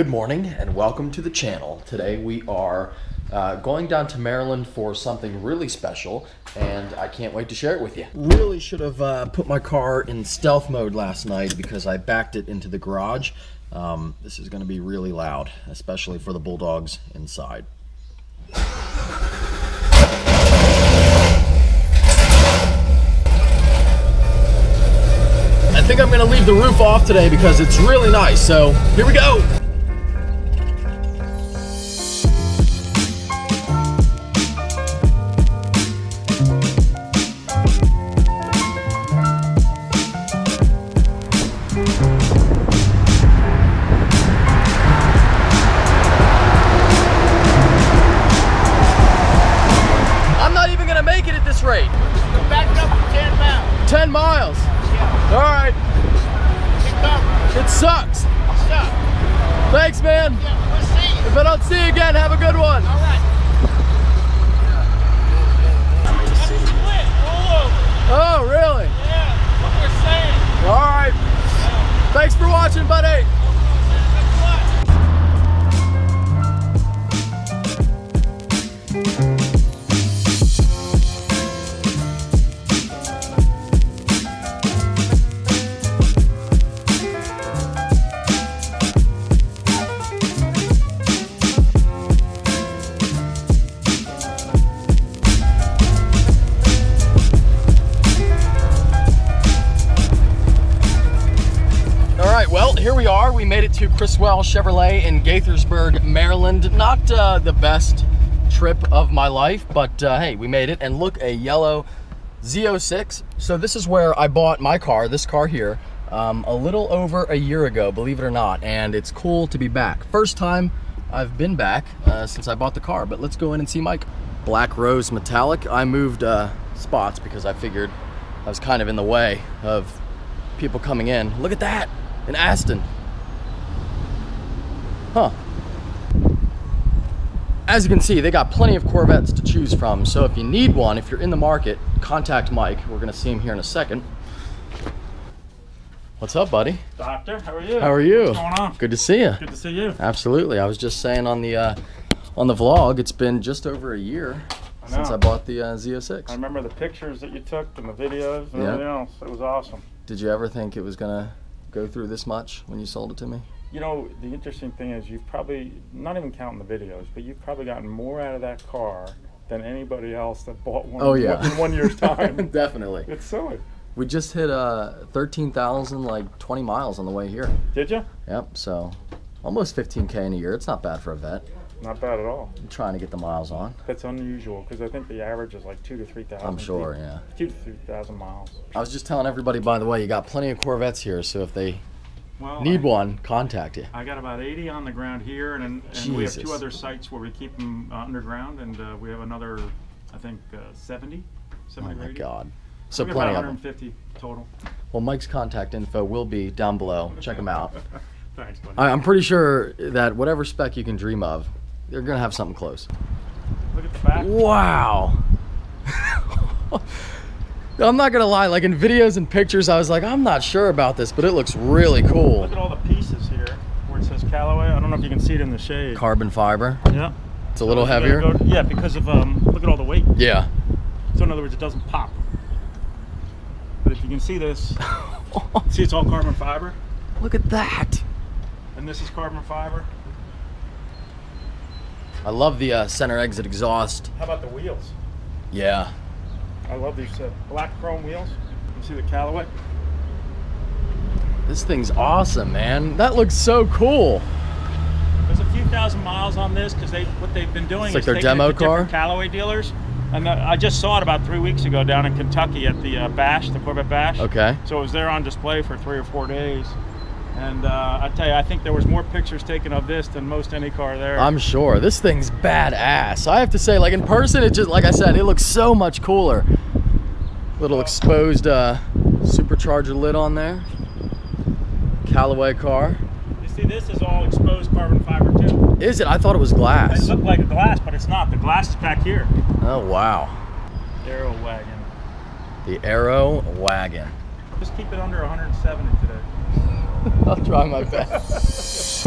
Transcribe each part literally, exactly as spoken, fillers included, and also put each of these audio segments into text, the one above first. Good morning and welcome to the channel. Today we are uh, going down to Maryland for something really special and I can't wait to share it with you. Really should have uh, put my car in stealth mode last night because I backed it into the garage. Um, this is going to be really loud, especially for the bulldogs inside. I think I'm going to leave the roof off today because it's really nice, so here we go! To Criswell Chevrolet in Gaithersburg, Maryland. Not uh, the best trip of my life, but uh, hey, we made it. And look, a yellow Z oh six. So this is where I bought my car, this car here, um, a little over a year ago, believe it or not. And it's cool to be back. First time I've been back uh, since I bought the car, but let's go in and see Mike. Black Rose Metallic. I moved uh, spots because I figured I was kind of in the way of people coming in. Look at that, an Aston. Huh. As you can see, they got plenty of Corvettes to choose from, so if you need one, if you're in the market, contact Mike. We're gonna see him here in a second. What's up, buddy? Doctor, how are you? How are you? What's going on? Good to see you. Good to see you. Absolutely. I was just saying on the uh, on the vlog, it's been just over a year I since I bought the uh, Z oh six. I remember the pictures that you took and the videos and yep. everything else. It was awesome. Did you ever think it was gonna go through this much when you sold it to me? You know, the interesting thing is you've probably, not even counting the videos, but you've probably gotten more out of that car than anybody else that bought one oh, yeah. in one year's time. Definitely. It's silly. We just hit uh, thirteen thousand, like twenty miles on the way here. Did you? Yep, so almost fifteen K in a year. It's not bad for a vet. Not bad at all. I'm trying to get the miles on. That's unusual because I think the average is like two to three thousand. I'm sure, three, yeah. Two to three thousand miles. I was just telling everybody, by the way, you got plenty of Corvettes here, so if they Well, need I, one, contact you. I got about eighty on the ground here, and, and we have two other sites where we keep them underground, and uh, we have another, I think, uh, seventy, seventy. Oh my God. So we plenty about one hundred fifty of them. Total. Well, Mike's contact info will be down below. Check them out. Thanks, buddy. I, I'm pretty sure that whatever spec you can dream of, they're going to have something close. Look at the back. Wow. I'm not gonna lie, like in videos and pictures, I was like, I'm not sure about this, but it looks really cool. Look at all the pieces here where it says Callaway. I don't know if you can see it in the shade. Carbon fiber. Yeah. It's a so little heavier. Go, yeah, because of, um, look at all the weight. Yeah. So in other words, it doesn't pop. But if you can see this, see it's all carbon fiber. Look at that. And this is carbon fiber. I love the uh, center exit exhaust. How about the wheels? Yeah. I love these uh, black chrome wheels. You see the Callaway? This thing's awesome, man. That looks so cool. There's a few thousand miles on this because they what they've been doing it's is like their demo car. Callaway dealers. And the, I just saw it about three weeks ago down in Kentucky at the uh, Bash, the Corvette Bash. Okay. So it was there on display for three or four days. And uh, I tell you, I think there was more pictures taken of this than most any car there. I'm sure. This thing's badass. I have to say, like in person, it just, like I said, it looks so much cooler. Little exposed uh, supercharger lid on there. Callaway car. You see, this is all exposed carbon fiber too. Is it? I thought it was glass. It looked like glass, but it's not. The glass is back here. Oh, wow. Aero Wagon. The Aero Wagon. Just keep it under one hundred seventy today. I'll try my best.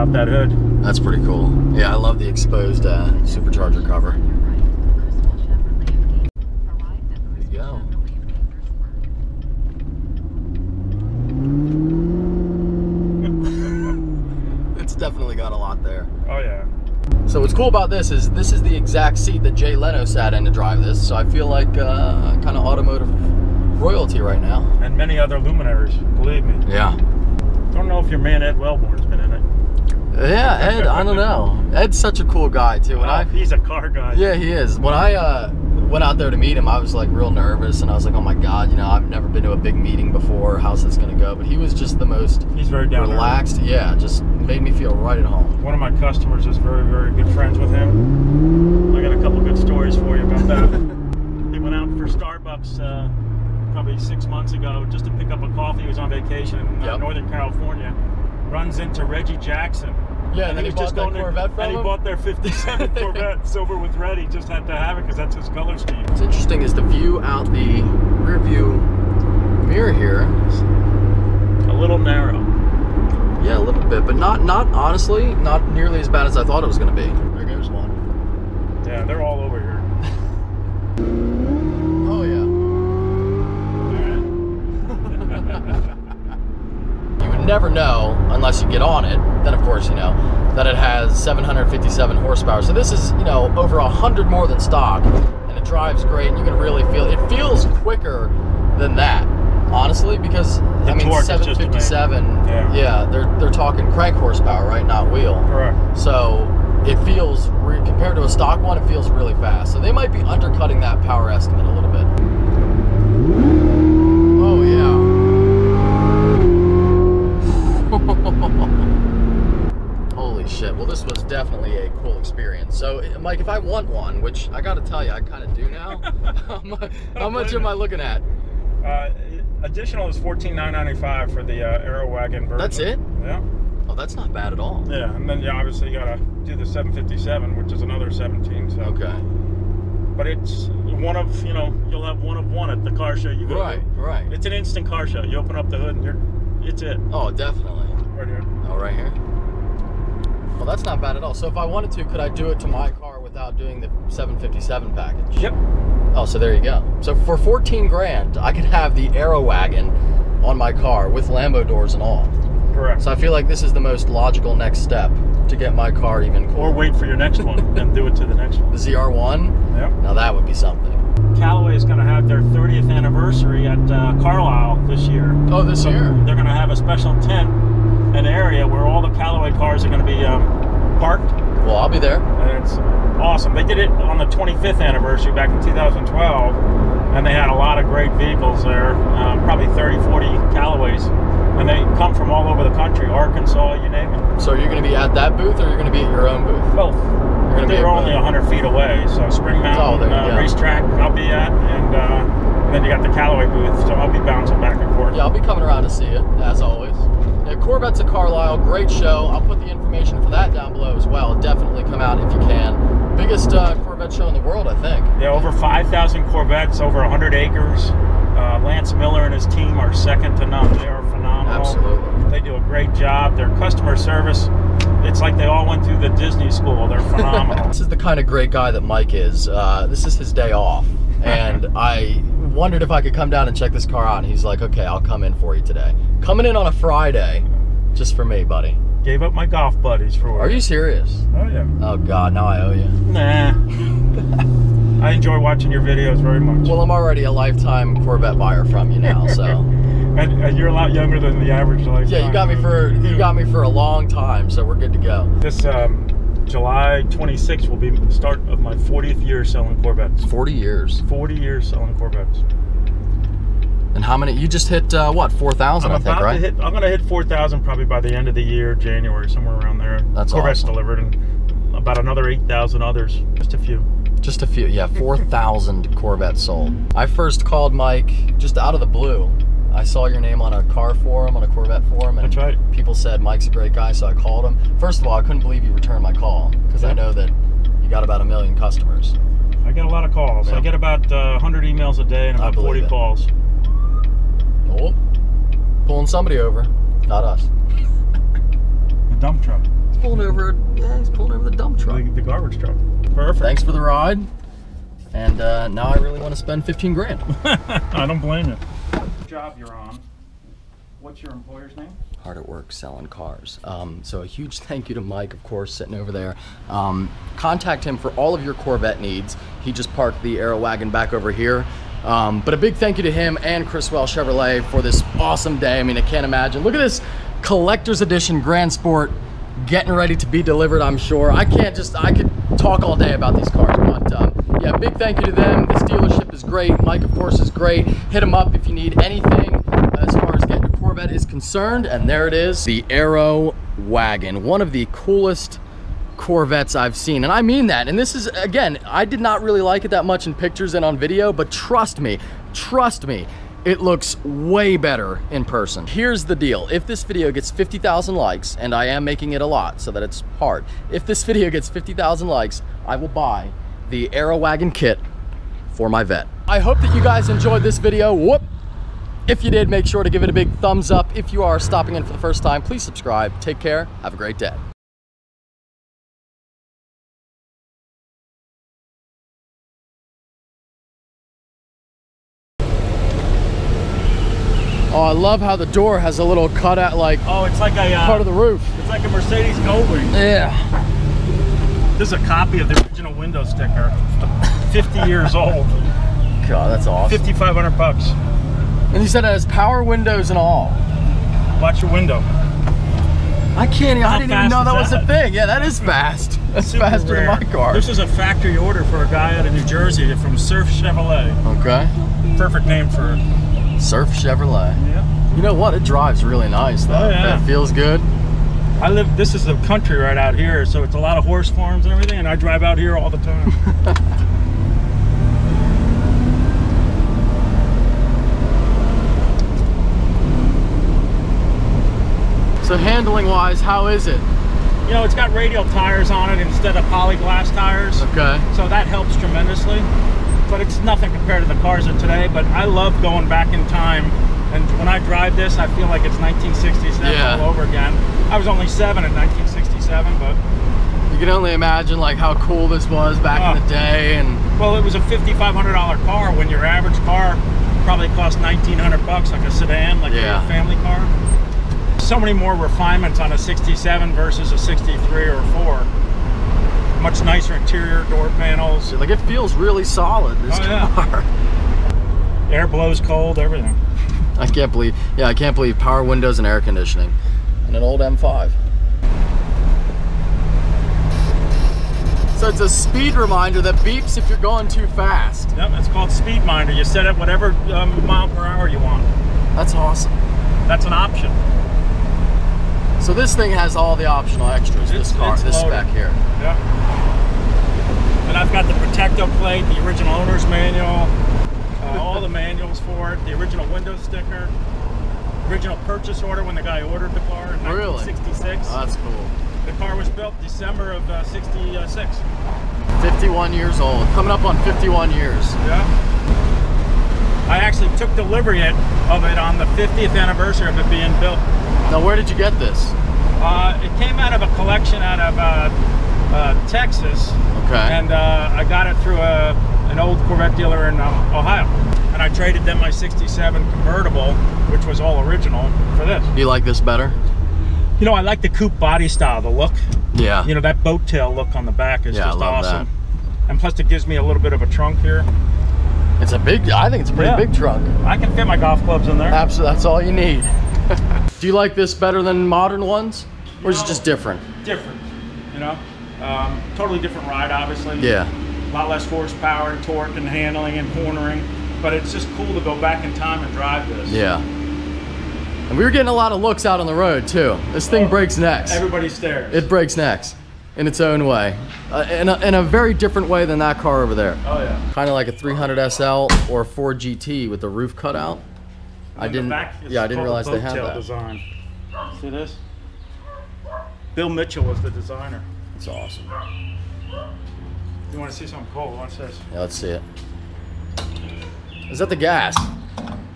out that hood. That's pretty cool. Yeah, I love the exposed uh, supercharger cover. Definitely got a lot there. Oh yeah. So what's cool about this is this is the exact seat that Jay Leno sat in to drive this, so I feel like uh, kind of automotive royalty right now. And many other luminaries, believe me. Yeah. Don't know if your man Ed Wellborn's been in it. Yeah, Ed, I don't know. Ed's such a cool guy too. When oh, I, he's a car guy. Yeah, he is. When I uh, went out there to meet him, I was like real nervous, and I was like, oh my God, you know, I've never been to a big meeting before. How's this gonna go? But he was just the most he's very down relaxed. Early. Yeah, just made me feel right at home. One of my customers is very, very good friends with him. I got a couple good stories for you about that. He went out for Starbucks uh, probably six months ago just to pick up a coffee. He was on vacation in uh, yep. Northern California. Runs into Reggie Jackson. Yeah, and, and then he, he just bought that Corvette from And him? He bought their fifty-seven Corvette silver with red. He just had to have it because that's his color scheme. What's interesting is the view out the rear view mirror here. A little narrow. Yeah, a little bit, but not, not honestly, not nearly as bad as I thought it was going to be. There goes one. Yeah, they're all over here. Oh, yeah. You would never know unless you get on it, then of course you know, that it has seven hundred fifty-seven horsepower. So this is, you know, over one hundred more than stock, and it drives great, and you can really feel it. It feels quicker than that. Honestly, because the I mean, seven fifty-seven, yeah. yeah, they're they're talking crank horsepower, right? Not wheel. Correct. So it feels compared to a stock one, it feels really fast. So they might be undercutting that power estimate a little bit. Oh yeah! Holy shit! Well, this was definitely a cool experience. So, Mike, if I want one, which I got to tell you, I kind of do now. how much, how much am I looking at? Uh, Additional is fourteen thousand nine hundred ninety-five dollars for the uh, Aero Wagon version. That's it? Yeah. Oh, that's not bad at all. Yeah, and then you obviously got to do the seven fifty-seven, which is another seventeen. So. Okay. But it's one of, you know, you'll have one of one at the car show you go right, to. Right, right. It's an instant car show. You open up the hood and you're, it's it. Oh, definitely. Right here. Oh, right here? Well, that's not bad at all. So if I wanted to, could I do it to my car without doing the seven fifty-seven package? Yep. Oh, so there you go. So for fourteen grand, I could have the Aero Wagon on my car with Lambo doors and all. Correct. So I feel like this is the most logical next step to get my car even cooler. Or wait for your next one and do it to the next one. The Z R one? Yep. Now that would be something. Callaway is going to have their thirtieth anniversary at uh, Carlisle this year. Oh, this so year? They're going to have a special tent, an area where all the Callaway cars are going to be um, parked. Well, I'll be there. And it's awesome. They did it on the twenty-fifth anniversary back in two thousand twelve, and they had a lot of great vehicles there, um, probably thirty, forty Callaways, and they come from all over the country, Arkansas, you name it. So you're going to be at that booth, or you're going to be at your own booth? Both. You're they're only one hundred feet away, so Spring Mountain oh, uh, yeah. racetrack I'll be at, and, uh, and then you got the Callaway booth, so I'll be bouncing back and forth. Yeah, I'll be coming around to see you, as always. Yeah, Corvettes at Carlisle, great show. I'll put the information for that down below as well. Definitely come out if you can. Biggest uh, Corvette show in the world, I think. Yeah, over five thousand Corvettes, over one hundred acres. Uh, Lance Miller and his team are second to none. They are phenomenal. Absolutely. They do a great job. Their customer service, it's like they all went through the Disney school. They're phenomenal. This is the kind of great guy that Mike is. Uh, this is his day off, and I wondered if I could come down and check this car out. He's like, okay, I'll come in for you today. Coming in on a Friday, just for me, buddy. Gave up my golf buddies for work. Are you serious? Oh, yeah. Oh, God, now I owe you. Nah. I enjoy watching your videos very much. Well, I'm already a lifetime Corvette buyer from you now, so. and, and you're a lot younger than the average lifetime. Yeah, you got me for you got me for a long time, so we're good to go. This um, July twenty-sixth will be the start of my fortieth year selling Corvettes. forty years. forty years selling Corvettes. And how many? You just hit uh, what? four thousand, I think, right? Hit, I'm going to hit four thousand probably by the end of the year, January, somewhere around there. That's Corvettes awesome. Delivered, and about another eight thousand others, just a few. Just a few, yeah. four thousand Corvettes sold. I first called Mike just out of the blue. I saw your name on a car forum, on a Corvette forum, and That's right. people said Mike's a great guy, so I called him. First of all, I couldn't believe you returned my call because yeah. I know that you got about a million customers. I get a lot of calls. Yeah. I get about uh, one hundred emails a day and about forty it. calls. Oh, pulling somebody over, not us. The dump truck. pulling over. Yeah, he's pulling over the dump truck. The, the garbage truck. Perfect. Thanks for the ride. And uh, now I really want to spend fifteen grand. I don't blame you. What job you're on? What's your employer's name? Hard at work selling cars. Um, so a huge thank you to Mike, of course, sitting over there. Um, contact him for all of your Corvette needs. He just parked the Aero Wagon back over here. Um, but a big thank you to him and Criswell Chevrolet for this awesome day. I mean, I can't imagine. Look at this collector's edition Grand Sport getting ready to be delivered, I'm sure. I can't just, I could talk all day about these cars, but um, yeah, big thank you to them. This dealership is great. Mike, of course, is great. Hit him up if you need anything as far as getting a Corvette is concerned. And there it is, the Aero Wagon, one of the coolest Corvettes I've seen, and I mean that. And this is, again, I did not really like it that much in pictures and on video, but trust me, trust me, it looks way better in person. Here's the deal. If this video gets fifty thousand likes, and I am making it a lot so that it's hard, if this video gets fifty thousand likes, I will buy the Aero Wagon kit for my vet. I hope that you guys enjoyed this video. Whoop! If you did, make sure to give it a big thumbs up. If you are stopping in for the first time, please subscribe. Take care. Have a great day. Oh, I love how the door has a little cutout, like, oh, it's like a uh, part of the roof. It's like a Mercedes G-Wagon. Yeah. This is a copy of the original window sticker. fifty years old. God, that's awesome. fifty-five hundred bucks. And you said it has power windows and all. Watch your window. I can't. How I didn't even know that, that was a thing. Yeah, that is fast. That's super faster rare. Than my car. This is a factory order for a guy out of New Jersey from Surf Chevrolet. Okay. Perfect name for it. Surf Chevrolet. Yep. You know what? It drives really nice though. Oh, yeah. It feels good. I live, this is the country right out here, so it's a lot of horse farms and everything, and I drive out here all the time. So handling wise, how is it? You know, it's got radial tires on it instead of polyglass tires. Okay. So that helps tremendously. But it's nothing compared to the cars of today, but I love going back in time. And when I drive this, I feel like it's nineteen sixty-seven yeah. all over again. I was only seven in nineteen sixty-seven, but... You can only imagine like how cool this was back uh, in the day. And well, it was a fifty-five hundred dollar car when your average car probably cost nineteen hundred bucks, like a sedan, like yeah. a family car. So many more refinements on a sixty-seven versus a sixty-three or four. Much nicer interior, door panels. Like, it feels really solid, this oh, yeah. car. Air blows cold, everything. I can't believe, yeah, I can't believe power windows and air conditioning. And an old M five. So it's a speed reminder that beeps if you're going too fast. Yep, it's called speed minder. You set it whatever um, mile per hour you want. That's awesome. That's an option. So this thing has all the optional extras, it's, this car, this loaded. Spec here. Yeah. And I've got the Protecto plate, the original owner's manual, uh, all the manuals for it, the original window sticker, original purchase order when the guy ordered the car in really? nineteen sixty-six. Oh, that's cool. The car was built December of uh, sixty-six. fifty-one years old, coming up on fifty-one years. Yeah. I actually took delivery of it on the fiftieth anniversary of it being built. Now, where did you get this? Uh, it came out of a collection out of uh, uh, Texas. Okay. And uh, I got it through a, an old Corvette dealer in um, Ohio. And I traded them my sixty-seven convertible, which was all original, for this. Do you like this better? You know, I like the coupe body style, the look. Yeah. You know, that boat tail look on the back is yeah, just I love awesome. That. And plus, it gives me a little bit of a trunk here. It's a big, I think it's a pretty yeah. big trunk. I can fit my golf clubs in there. Absolutely, that's all you need. Do you like this better than modern ones? Or you is know, it just different? Different, you know? Um, totally different ride, obviously. Yeah. A lot less horsepower and torque and handling and cornering, but it's just cool to go back in time and drive this. Yeah. And we were getting a lot of looks out on the road, too. This thing oh, breaks necks. Everybody stares. It breaks necks. In its own way, uh, in, a, in a very different way than that car over there. Oh yeah. Kind of like a three hundred S L or a Ford G T with the roof cut out. I didn't. Yeah, I didn't realize they had that. Design. See this? Bill Mitchell was the designer. It's awesome. You want to see something cool? Watch this. Yeah, let's see it. Is that the gas?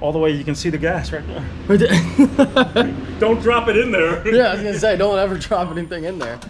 all the way. You can see the gas right there. Don't drop it in there. Yeah, I was gonna say, don't ever drop anything in there.